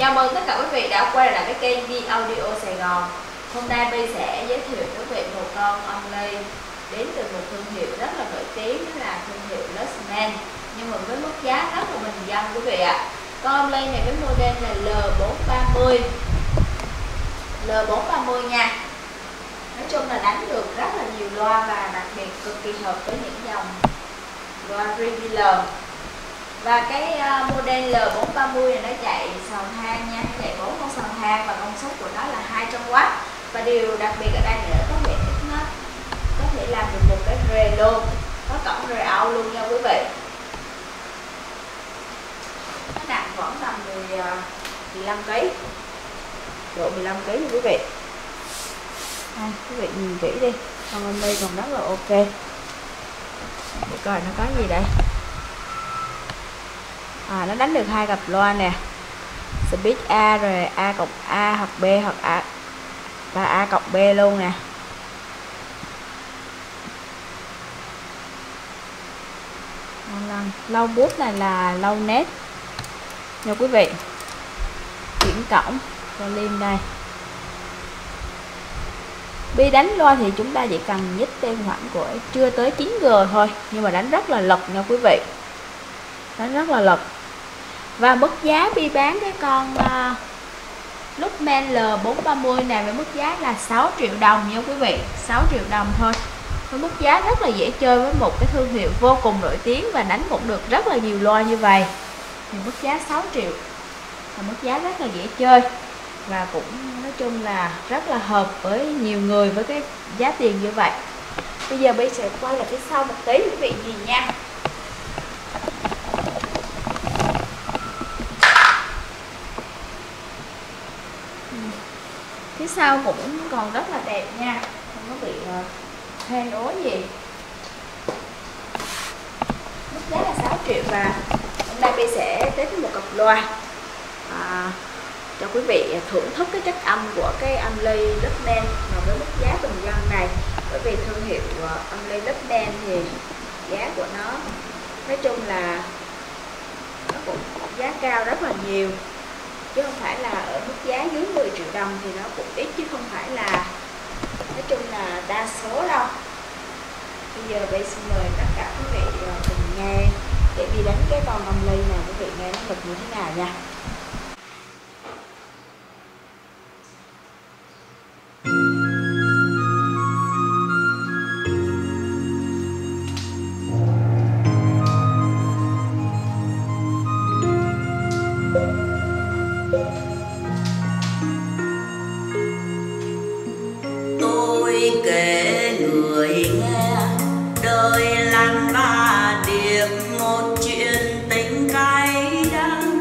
Chào mừng tất cả quý vị đã quay lại với kênh Bee Audio Sài Gòn. Hôm nay Bee sẽ giới thiệu với quý vị một con ong lây đến từ một thương hiệu rất là nổi tiếng, đó là thương hiệu Luxman, nhưng mà với mức giá rất là bình dân quý vị ạ. Con ong lây này với model là L430 nha. Nói chung là đánh được rất là nhiều loa và đặc biệt cực kỳ hợp với những dòng loa regular. Và cái model L430 này nó chạy sào thang nha, chạy 4 con sào thang và công suất của nó là 200W. Và điều đặc biệt ở đây là nó có hệ thống hết, có thể làm được một cái rê luôn, có cổng rê out luôn nha quý vị. Nó nặng khoảng tầm 15kg, độ 15kg nha quý vị. Quý vị nhìn kỹ đi, con ong lây còn rất là ok. Để coi nó có gì đây. Nó đánh được 2 cặp loa nè, speed A rồi A+A hoặc B hoặc A và A+B luôn nè. Lâu bút này là lâu nét nha quý vị. Chuyển cổng volume đây. Bee đánh loa thì chúng ta chỉ cần nhích thêm khoảng của chưa tới 9G thôi, nhưng mà đánh rất là lật nha quý vị. Đánh rất là lật. Và mức giá Bee bán cái con Luxman L430 này với mức giá là 6 triệu đồng nha quý vị, 6 triệu đồng thôi. Với mức giá rất là dễ chơi với một cái thương hiệu vô cùng nổi tiếng và đánh cũng được rất là nhiều loa như vậy. Thì mức giá 6 triệu là mức giá rất là dễ chơi và cũng nói chung là rất là hợp với nhiều người với cái giá tiền như vậy. Bây giờ Bee sẽ quay lại phía sau một tí quý vị nhìn nha. Phía sau cũng còn rất là đẹp nha, không có bị hên ố gì. Mức giá là 6 triệu và hôm nay Bee sẽ test một cặp loa cho quý vị thưởng thức cái chất âm của cái ong lây Luxman mà với mức giá bình dân này. Bởi vì thương hiệu ong lây Luxman thì giá của nó nói chung là nó cũng giá cao rất là nhiều, chứ không phải là ở mức giá dưới 10 triệu đồng thì nó cũng ít, chứ không phải là nói chung là đa số đâu. Bây giờ Bee xin mời tất cả quý vị cùng nghe để đi đánh cái con ong lây này, quý vị nghe nó thật như thế nào nha. Kể người nghe đời lăn ba điệp một chuyện tình cay đắng.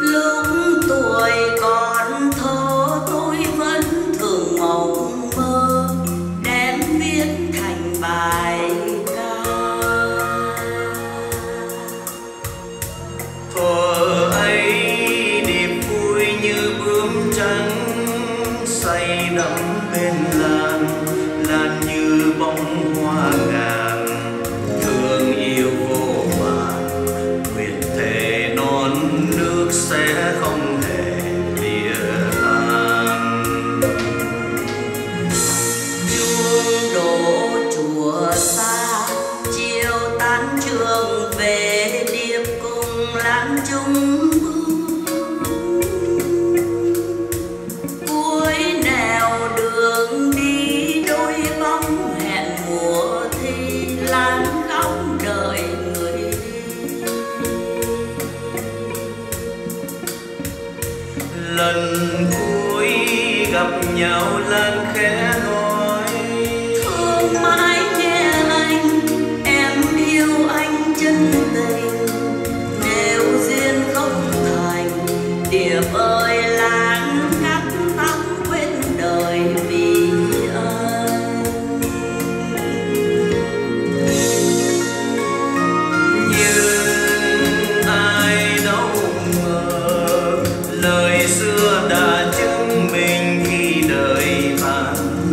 Lúc tuổi còn thơ tôi vẫn thường mộng mơ đem viết thành bài ca. Thuở ấy niềm vui như bướm trắng say đắm bên làn, làn như bóng hoa ngàn, thương yêu vô vàn, nguyện thề non nước sẽ không hề lìa tan. Chuông đổ chùa xa, chiều tan trường về điệp cùng làng chung. Lần cuối gặp nhau lần khẽ nói thương mãi nhé anh, em yêu anh chân tình. Nếu duyên không thành điệp ơi lãng ngắt tóc quên đời vì anh. Nhưng ai đâu ngờ lời xưa đã chứng minh khi đời tàn.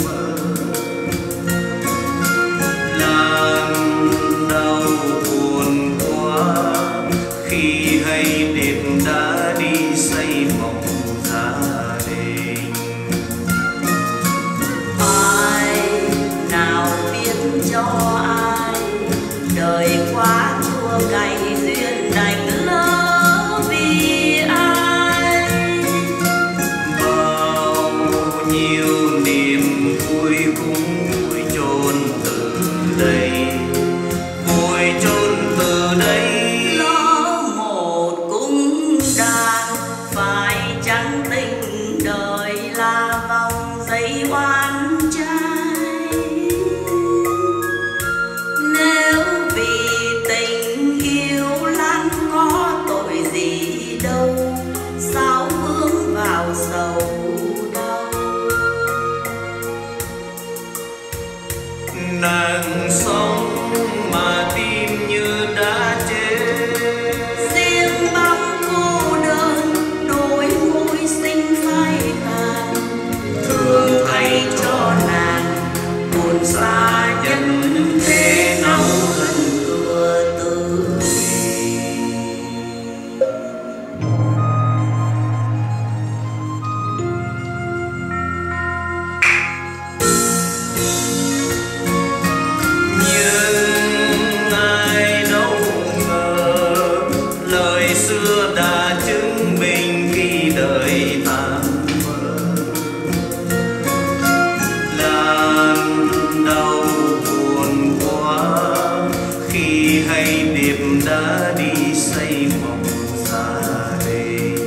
xây mộng ra đây.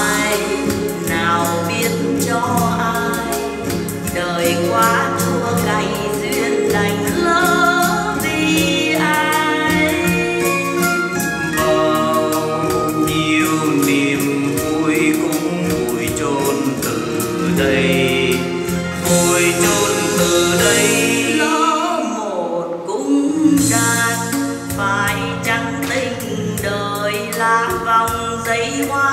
Ai nào biết cho ai, đời quá thua cay duyên đành lỡ vì ai. Bao nhiêu niềm vui cũng vùi chôn từ đây, vùi chôn từ đây. Phải chăng tình đời là vòng dây hoa.